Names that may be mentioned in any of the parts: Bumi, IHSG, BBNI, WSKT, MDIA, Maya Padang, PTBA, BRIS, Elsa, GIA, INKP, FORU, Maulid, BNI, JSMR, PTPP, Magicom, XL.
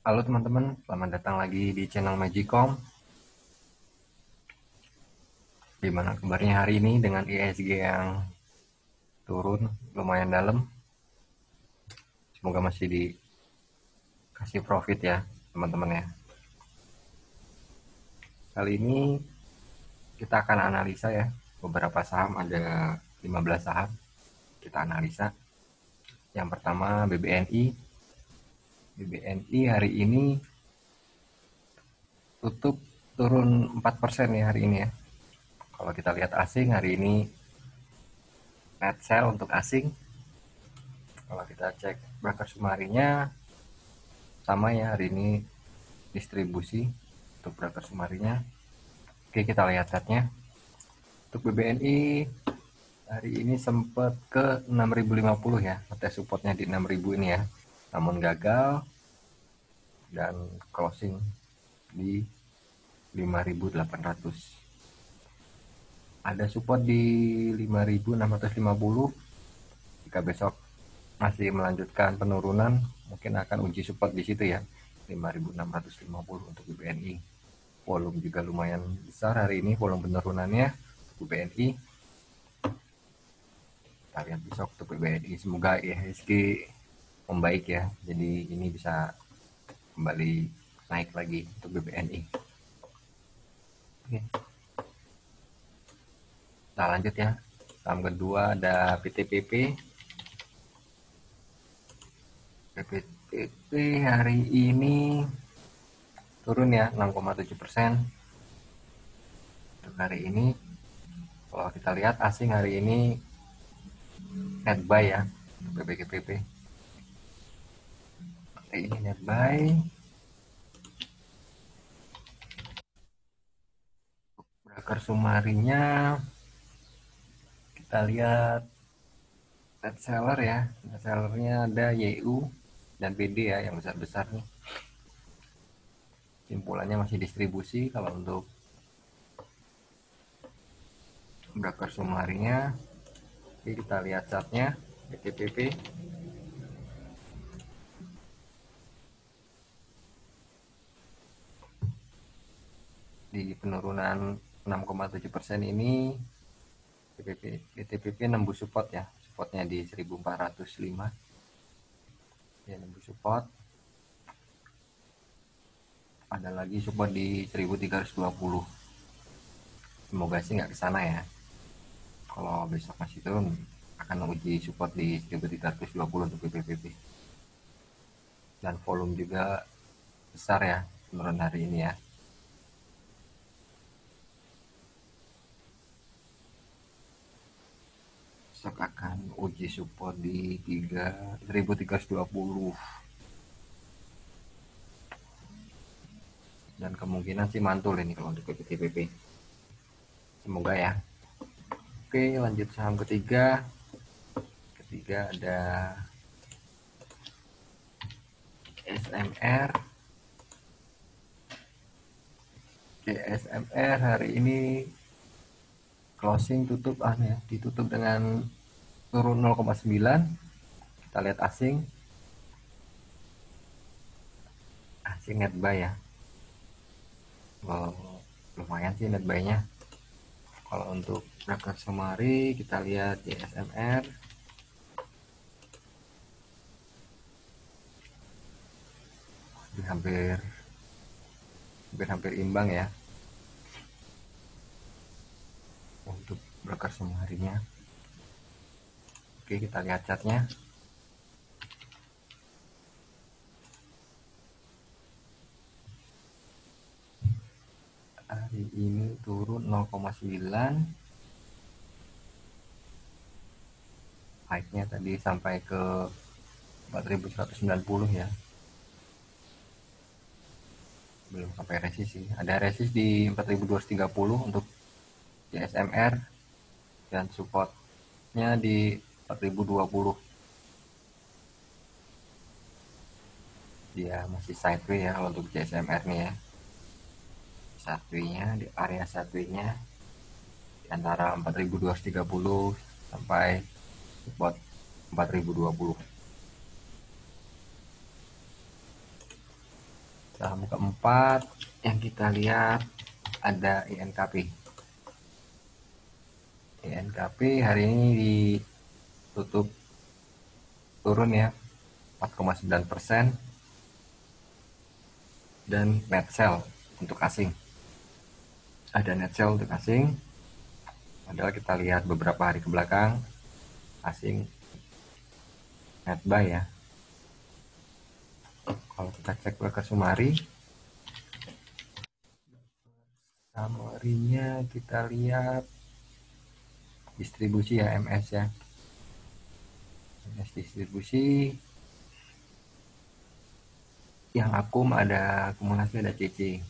Halo teman-teman, selamat datang lagi di channel Magicom. Gimana kabarnya hari ini dengan IHSG yang turun lumayan dalam? Semoga masih dikasih profit ya teman-teman ya. Kali ini kita akan analisa ya beberapa saham, ada 15 saham kita analisa. Yang pertama BBNI. BNI hari ini tutup turun 4% ya hari ini ya. Kalau kita lihat asing hari ini net sell untuk asing. Kalau kita cek broker sumarinya sama ya, hari ini distribusi untuk broker sumarinya. Oke, kita lihat chartnya. Untuk BBNI hari ini sempat ke 6.050 ya, ngetes supportnya di 6.000 ini ya. Namun gagal dan closing di 5.800. Ada support di 5.650. Jika besok masih melanjutkan penurunan, mungkin akan uji support di situ ya, 5.650 untuk BNI. Volume juga lumayan besar hari ini, volume penurunannya untuk BNI. Kita lihat besok untuk BNI, semoga IHSG membaik ya, jadi ini bisa kembali naik lagi untuk BBNI. Oke, kita lanjut ya, saham kedua ada PTPP. PTPP hari ini turun ya 6,7% untuk hari ini. Kalau kita lihat asing hari ini net buy ya untuk PTPP. Ini net buy. Broker sumarinya kita lihat net seller ya. Net sellernya ada YU dan PD ya, yang besar-besar nih. Simpulannya masih distribusi. Kalau untuk broker sumarinya, jadi kita lihat chartnya PTPP. Di penurunan 6,7% ini PTPP nembus support ya, supportnya di 1405 ya, nembus support. Ada lagi support di 1320, semoga sih nggak kesana ya. Kalau besok masih turun akan uji support di 1320 untuk PTPP, dan volume juga besar ya menurun hari ini ya. Besok akan uji support di 1320, dan kemungkinan sih mantul ini kalau untuk PTPP, semoga ya. Oke, lanjut saham ketiga. Ketiga ada JSMR. JSMR hari ini closing tutup ya, ditutup dengan turun 0,9. Kita lihat asing. Asing net buy ya. Wow, lumayan sih net buy-nya. Kalau untuk broker sumari kita lihat JSMR. Hampir imbang ya. Untuk broker sumarinya. Oke, kita lihat chartnya. Hari ini turun 0,9. High-nya tadi sampai ke 4.190 ya. Belum sampai resist sih. Ada resist di 4.230 untuk JSMR, dan supportnya di 4020. Dia masih sideways ya untuk JSMR nih ya. Sideways-nya di area sideways-nya di antara 4230 sampai support 4020. Saham keempat yang kita lihat ada INKP. INKP hari ini ditutup turun ya 4,9% dan net sell untuk asing. Ada net sell untuk asing. Padahal kita lihat beberapa hari ke belakang asing net buy ya. Kalau kita cek ke Sumari, summary-nya kita lihat distribusi ya, MS ya, MS distribusi yang akum ada akumulasi, ada CC,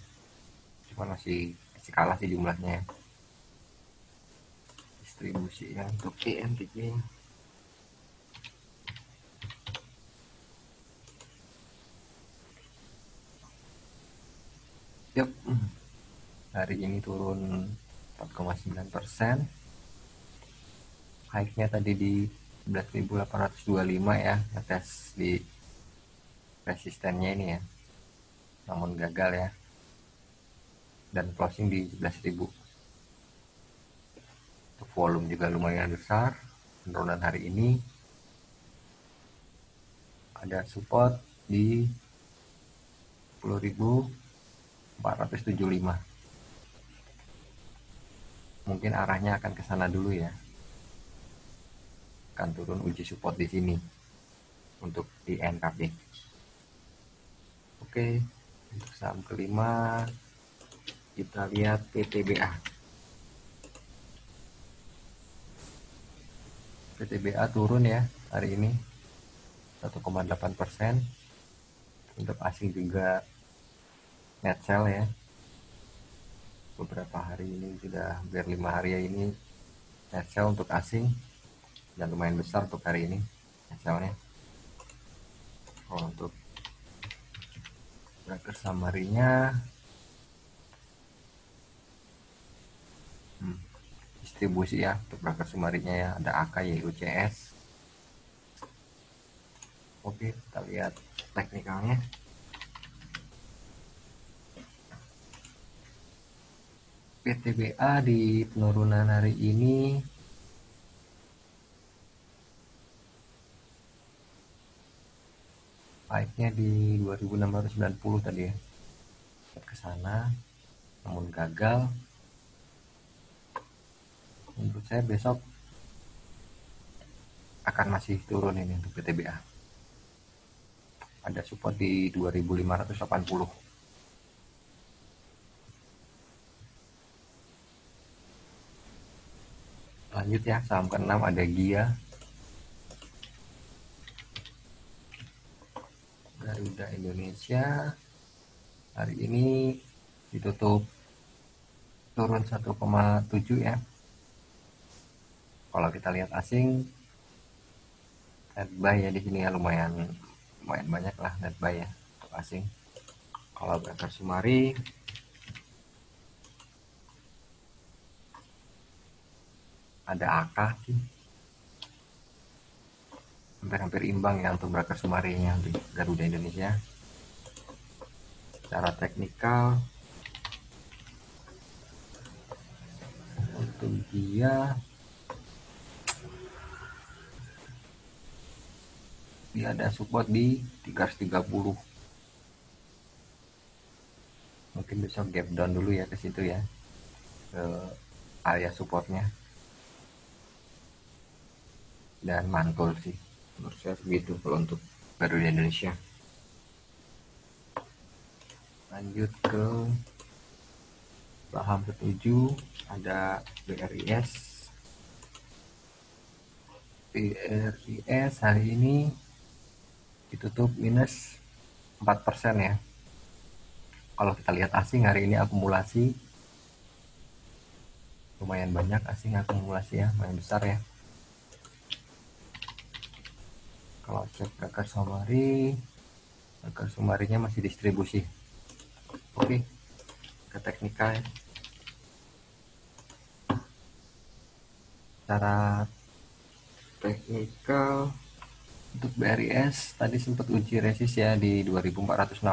cuma masih kalah sih jumlahnya. Distribusi yang untuk INKP hari ini turun 4,9%. High-nya tadi di 11.825 ya, atas di resistennya ini ya, namun gagal ya, dan closing di 11.000. Volume juga lumayan besar penurunan hari ini. Ada support di 10.475. Mungkin arahnya akan ke sana dulu ya. Akan turun uji support di sini untuk INKP. Oke, untuk saham kelima kita lihat PTBA. PTBA turun ya hari ini 1,8%. Untuk asing juga net sell ya. Beberapa hari ini sudah hampir 5 hari ya ini net sell untuk asing, dan lumayan besar untuk hari ini net sell-nya. Kalau untuk broker summary-nya, distribusi ya untuk broker summary-nya ya, ada AK, YUCS. Oke, kita lihat teknikalnya. PTBA di penurunan hari ini high-nya di 2690 tadi ya, ke sana namun gagal. Menurut saya besok akan masih turun ini untuk PTBA. Ada support di 2580. Lanjut ya, saham ke-6 ada GIA. Garuda Indonesia hari ini ditutup turun 1,7 ya. Kalau kita lihat asing net buy ya di sini ya, lumayan banyak lah net buy ya untuk asing. Kalau broker Sumari ada AK sih, hampir imbang ya untuk broker Sumarinya di Garuda Indonesia. Secara teknikal untuk dia ada support di 330. Mungkin besok gap down dulu ya ke situ ya, ke area supportnya, dan mantul sih menurut saya begitu kalau untuk Garuda Indonesia. Lanjut ke saham ke-7 ada BRIS. BRIS hari ini ditutup minus 4% ya. Kalau kita lihat asing hari ini akumulasi lumayan banyak, asing akumulasi ya lumayan besar ya. Kalau cek broker summary, broker summary-nya masih distribusi. Oke, ke teknikal. Cara teknikal untuk BRIS tadi sempat uji resist ya di 2460,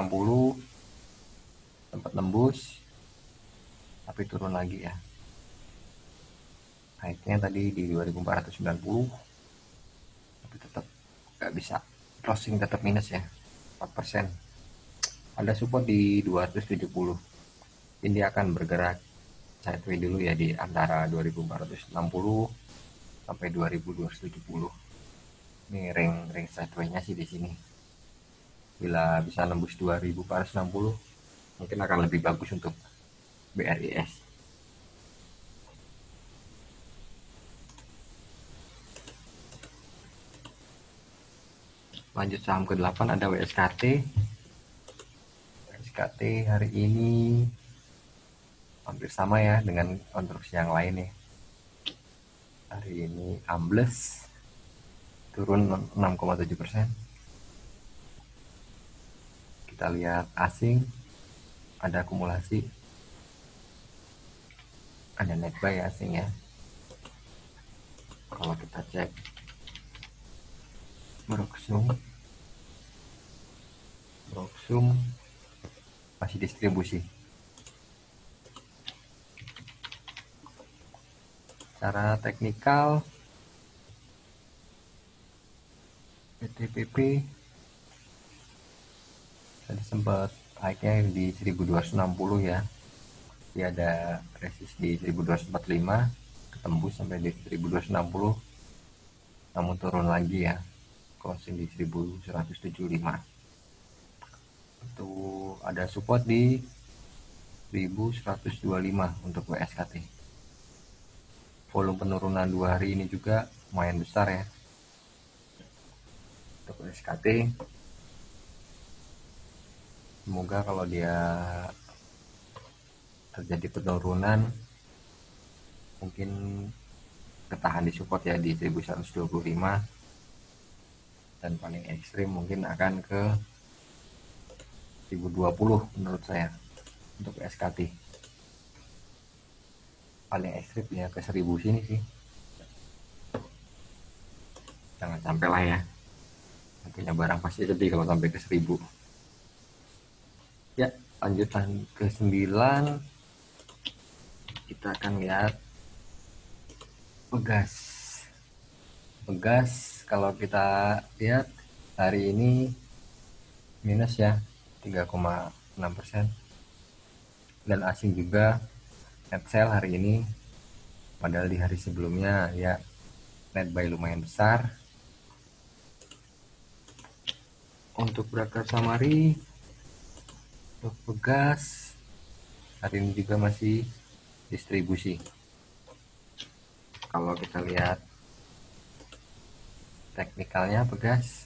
sempat nembus tapi turun lagi ya. Naiknya tadi di 2490 tapi tetap nggak bisa, closing tetap minus ya 4%. Ada support di 270. Ini akan bergerak sideways dulu ya di antara 2460 sampai 2270. Ini ring sideways-nya sih di sini. Bila bisa nembus 2460 mungkin akan lebih bagus untuk BRIS. Lanjut saham ke-8 ada WSKT. WSKT hari ini hampir sama ya dengan konstruksi yang lain nih. Hari ini ambles turun 6,7%. Kita lihat asing ada akumulasi, ada net buy asing ya. Kalau kita cek Broksum masih distribusi. Secara teknikal PTPP tadi sempat naiknya di 1260 ya. Dia ada resist di 1245, ketembus sampai di 1260 namun turun lagi ya. Closing di 1175. Itu ada support di 1125 untuk WSKT. Volume penurunan 2 hari ini juga lumayan besar ya untuk WSKT. Semoga kalau dia terjadi penurunan mungkin ketahan di support ya di 1125. Dan paling ekstrim mungkin akan ke 1020 menurut saya untuk SKT. Paling ekstrim ya ke 1000 sini sih, jangan sampai lah ya, punya barang pasti sedih kalau sampai ke 1000 ya. Lanjutan ke 9 kita akan lihat Pegas. Kalau kita lihat hari ini minus ya 3,6%, dan asing juga net sell hari ini, padahal di hari sebelumnya ya net buy lumayan besar. Untuk broker summary untuk Pegas hari ini juga masih distribusi. Kalau kita lihat teknikalnya Pegas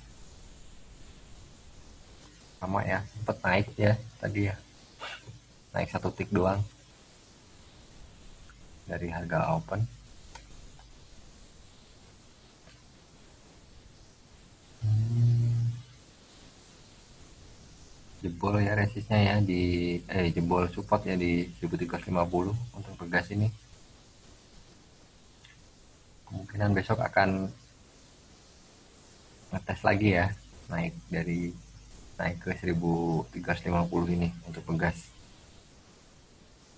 sama ya, sempat naik ya tadi ya, naik 1 tick doang dari harga open. Jebol ya resistnya ya di jebol support ya di 1350 untuk Pegas ini. Kemungkinan besok akan ngetes lagi ya, naik ke 1350 ini untuk Pegas.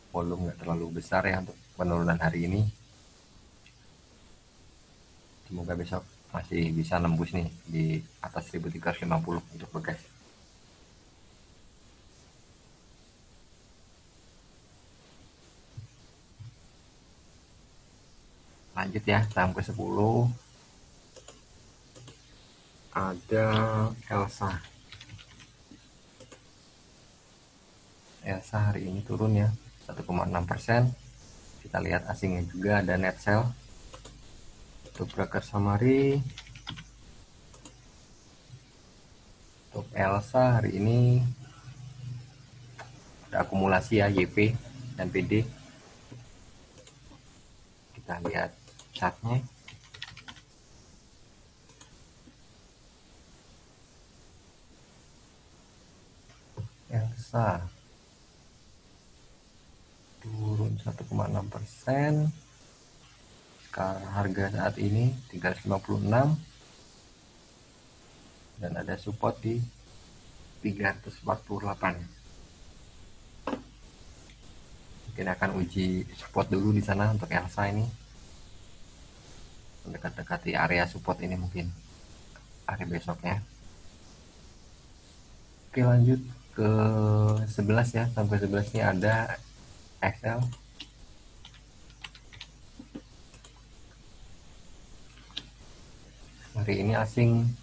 Volume nggak terlalu besar ya untuk penurunan hari ini. Semoga besok masih bisa nembus nih di atas 1350 untuk Pegas. Lanjut ya, saham ke-10 ada Elsa hari ini turun ya 1,6%. Kita lihat asingnya juga ada net sell. Untuk broker summary untuk Elsa hari ini ada akumulasi ya YP dan PD. Kita lihat chartnya. Elsa turun 1,6%. Sekarang harga saat ini 356 dan ada support di 348. Mungkin akan uji support dulu di sana untuk Elsa ini. Mendekati area support ini mungkin hari besoknya. Oke, lanjut ke 11 ya. Sampai 11 ini ada XL. Hari ini asing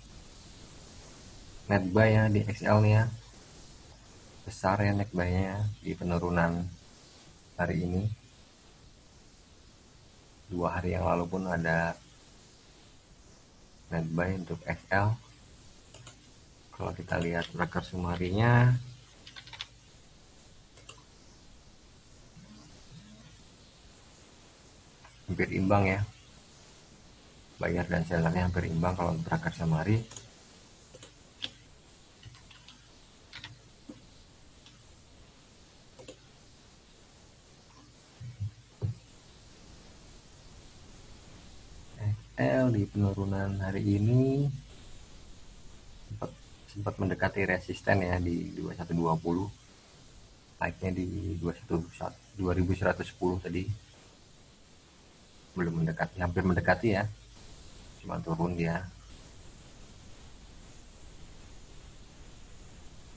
net buy ya di XL nya besar ya, net buy nya di penurunan hari ini. 2 hari yang lalu pun ada net buy untuk XL. Kalau kita lihat rekor sumarinya, hampir imbang ya, buyer dan sellernya hampir imbang kalau untuk rekor sumari. Di penurunan hari ini sempat mendekati resisten ya di 2120, naiknya di 2110 tadi, belum mendekati, hampir mendekati ya, cuma turun dia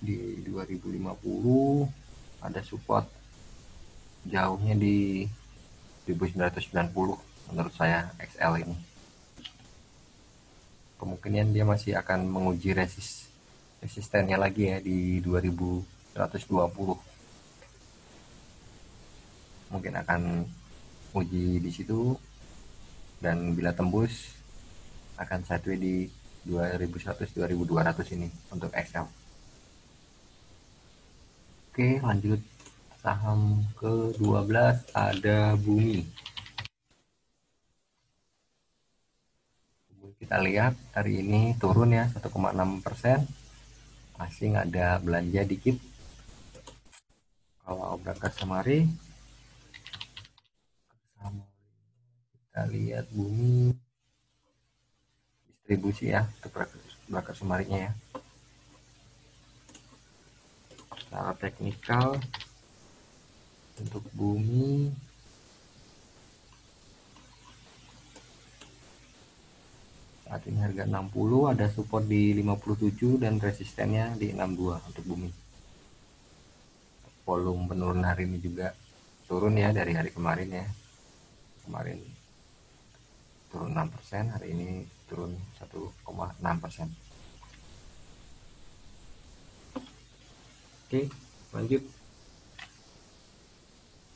di 2050, ada support jauhnya di 1990 menurut saya XL ini. Kemungkinan dia masih akan menguji resistennya lagi ya di 2120. Mungkin akan uji di situ, dan bila tembus akan sideway di 2100-2200 ini untuk XL. Oke, lanjut saham ke-12 ada Bumi. Kita lihat hari ini turun ya 1,6%. Asing ada belanja dikit. Kalau berangkat semari, kita lihat Bumi distribusi ya untuk berangkat semarinya ya. Secara teknikal untuk Bumi, saat ini harga 60, ada support di 57 dan resistennya di 62 untuk Bumi. Volume penurunan hari ini juga turun ya dari hari kemarin ya. Kemarin turun 6%, hari ini turun 1,6%. Oke, lanjut.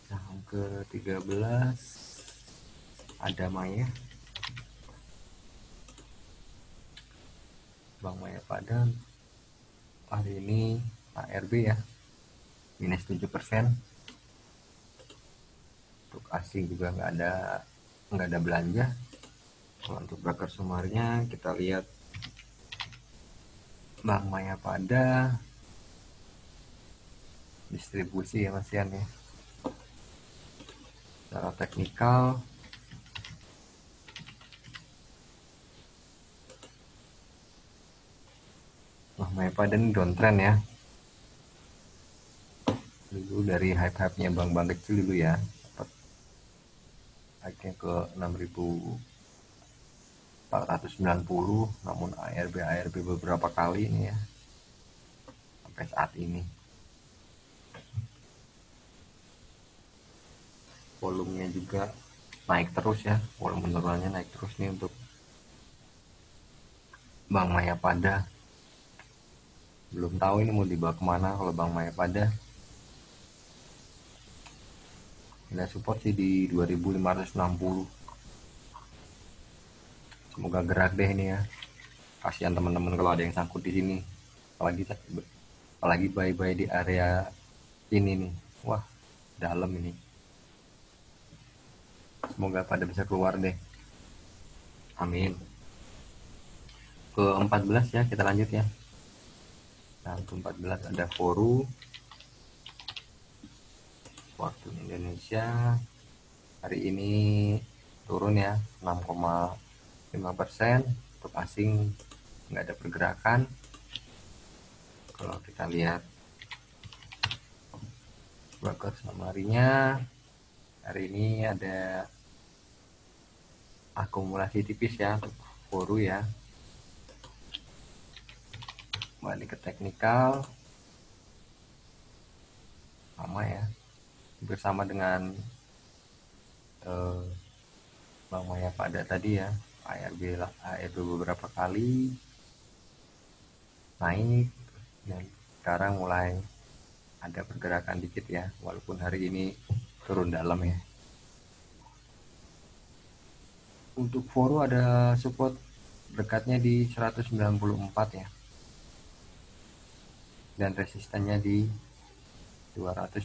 Saham ke-13 ada Maya. Bank Maya Padang hari ini ARB ya minus 7%. Untuk asing juga nggak ada belanja. Kalau untuk broker sumarnya kita lihat Bank Maya Padang distribusi ya Mas Ian ya. Secara teknikal Maya Padang downtrend ya. Dulu dari hype-hype-nya bank-bank kecil dulu ya, dapat naiknya ke 6.490, namun ARB beberapa kali ini ya sampai saat ini. Volumenya juga naik terus ya, volume penurunannya naik terus nih untuk Bank Maya Padang. Belum tahu ini mau dibawa kemana kalau Bank Maya Padang. Ada support sih di 2560. Semoga gerak deh ini ya. Kasihan teman-teman kalau ada yang sangkut di sini. Apalagi buy-buy di area ini nih. Wah, dalam ini. Semoga pada bisa keluar deh. Amin. Ke 14 ya, kita lanjut ya. Saham ke-14 ada FORU waktu Indonesia. Hari ini turun ya 6,5%. Untuk asing nggak ada pergerakan. Kalau kita lihat broker summary-nya. Hari ini ada akumulasi tipis ya untuk FORU ya. Kembali ke teknikal, sama ya, bersama dengan Bang Maya Padang tadi ya, ARB beberapa kali naik dan sekarang mulai ada pergerakan dikit ya, walaupun hari ini turun dalam ya. Untuk FORU ada support dekatnya di 194 ya, dan resistennya di 220.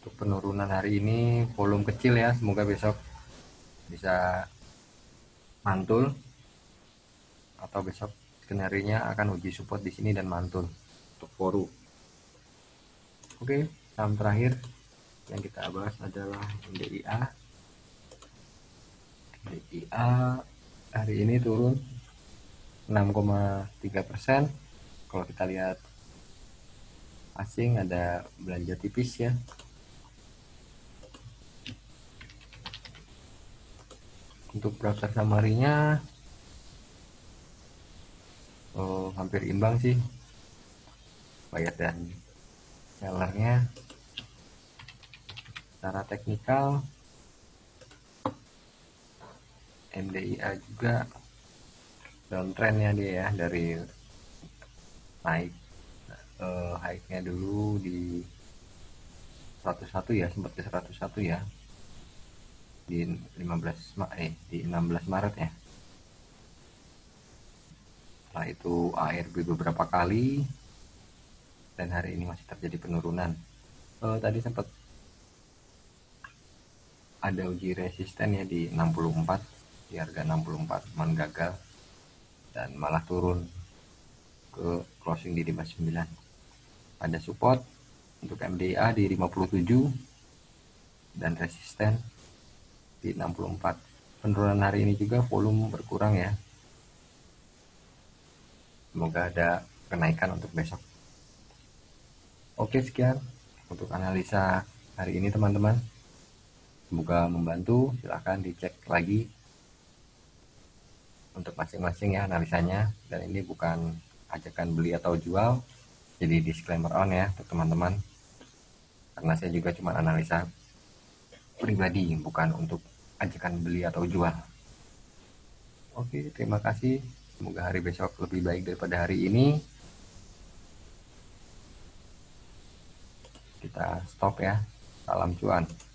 Untuk penurunan hari ini volume kecil ya, semoga besok bisa mantul, atau besok skenarinya akan uji support di sini dan mantul untuk FORU. Oke. Saham terakhir yang kita bahas adalah MDIA. MDIA hari ini turun 6,3%. Kalau kita lihat asing ada belanja tipis ya. Untuk broker summary-nya hampir imbang sih, buyer dan sellernya. Secara teknikal MDIA juga downtrendnya dia ya, dari naik high-nya dulu di 101 ya, sempat ke 101 ya di 16 Maret ya. Setelah itu ARB beberapa kali dan hari ini masih terjadi penurunan. Tadi sempat ada uji resisten ya di 64, di harga 64, cuman gagal dan malah turun ke closing di 59. Ada support untuk MDIA di 57 dan resisten di 64. Penurunan hari ini juga volume berkurang ya. Semoga ada kenaikan untuk besok. Oke, sekian untuk analisa hari ini teman-teman. Semoga membantu, silahkan dicek lagi untuk masing-masing ya analisanya. Dan ini bukan ajakan beli atau jual, jadi disclaimer on ya untuk teman-teman. Karena saya juga cuma analisa pribadi, bukan untuk ajakan beli atau jual. Oke, terima kasih. Semoga hari besok lebih baik daripada hari ini. Kita stop ya. Salam cuan.